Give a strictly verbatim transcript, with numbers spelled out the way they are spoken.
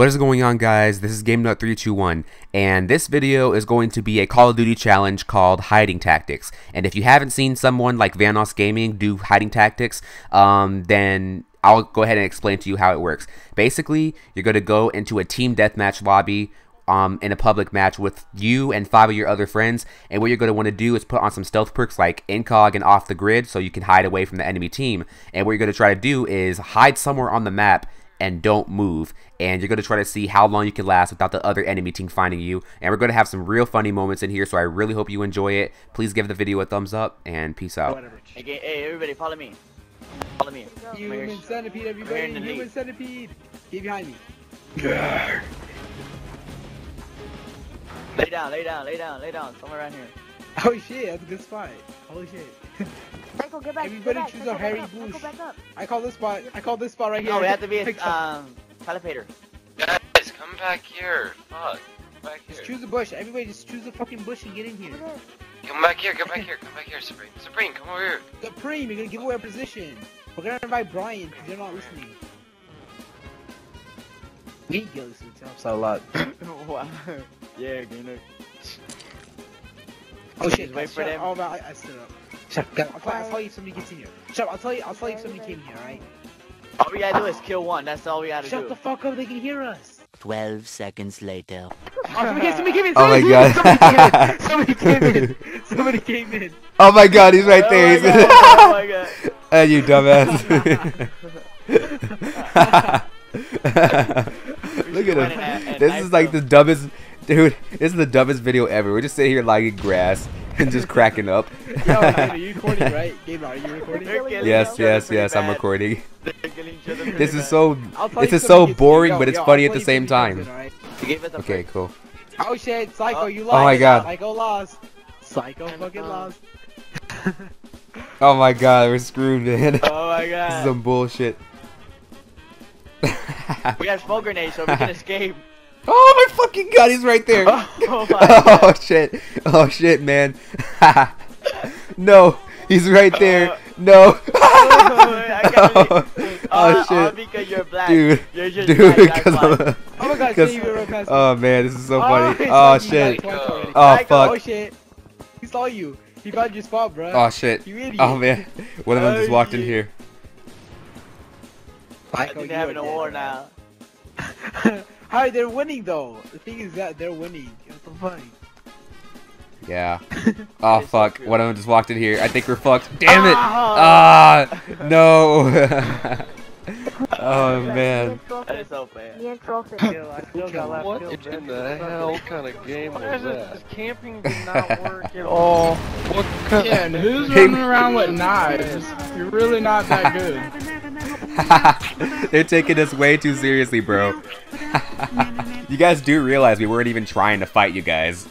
What is going on, guys? This is GameNut three two one, and this video is going to be a Call of Duty challenge called Hiding Tactics. And if you haven't seen someone like Vanoss Gaming do Hiding Tactics, um, then I'll go ahead and explain to you how it works. Basically, you're going to go into a team deathmatch lobby um, in a public match with you and five of your other friends, and what you're going to want to do is put on some stealth perks like Incog and Off the Grid so you can hide away from the enemy team. And what you're going to try to do is hide somewhere on the map and don't move, and you're going to try to see how long you can last without the other enemy team finding you. And we're going to have some real funny moments in here, so I really hope you enjoy it. Please give the video a thumbs up, and peace out. Hey, hey everybody, follow me. Follow me. Human centipede, everybody. Human centipede. Get behind me. Lay down, lay down, lay down, lay down. Somewhere around here. Oh shit, that's a good spot. Holy shit. Michael, get back. Everybody get back, choose Michael, a hairy bush. I call this spot. I call this spot right here. No, we have to be a um telepator. Guys, come back here. Fuck. Come back here. Just choose a bush. Everybody just choose a fucking bush and get in here. Come back here, come back here, come back here, Supreme. Supreme, come over here. Supreme, you're gonna give away a position. We're gonna invite Brian because you're not listening. We go to the top side a lot. Wow. Yeah, gonna oh shit, wait for them. Oh man, I, I stood up. Shut up. I'll, I'll tell you if somebody gets in here. Shut up, I'll tell you I'll tell you if somebody came here, alright? All we gotta do is kill one, that's all we gotta Shut do. Shut the fuck up, they can hear us. Twelve seconds later. Oh, somebody came, somebody came in, somebody, oh my god. Somebody came in. Somebody came in. Oh my god, he's right there. Oh my god. Oh my god. Hey, you dumbass. Look at him. At, at this is like room. the dumbest Dude, this is the dumbest video ever. We're just sitting here lying in grass and just cracking up. Yo, are you recording, right? Gamer, are you recording? Yes, yes, yes, I'm recording. This is so, this is so boring, but it's funny at the same time. Okay, cool. Oh shit, Psycho, you lost. Oh my god. Psycho lost. Psycho fucking lost. Oh my god, we're screwed, man. Oh my god. This is some bullshit. We have smoke grenades, so we can escape. Oh my fucking god, he's right there! Oh, oh, oh shit! Oh shit, man! No, he's right there! No! Oh, oh shit! All because you're black. Dude, you're just dude, black, black. Oh my god, see you real fast. Oh man, this is so funny! Oh, oh shit! Oh fuck! Oh shit! He saw you. He found your spot, bro. Oh shit! You idiot. Oh man, one of them just walked in here. I think they're having a war now. Hi, they're winning though. The thing is that they're winning. What the fuck? Yeah. Oh fuck! So one of them just walked in here. I think we're fucked. Damn it! Ah, ah no! Oh man. That is so bad. What in the hell kind of game is that? This camping did not work at all. What? Yeah, and who's running around with knives? You're really not that good. They're taking us way too seriously, bro. You guys do realize we weren't even trying to fight you guys.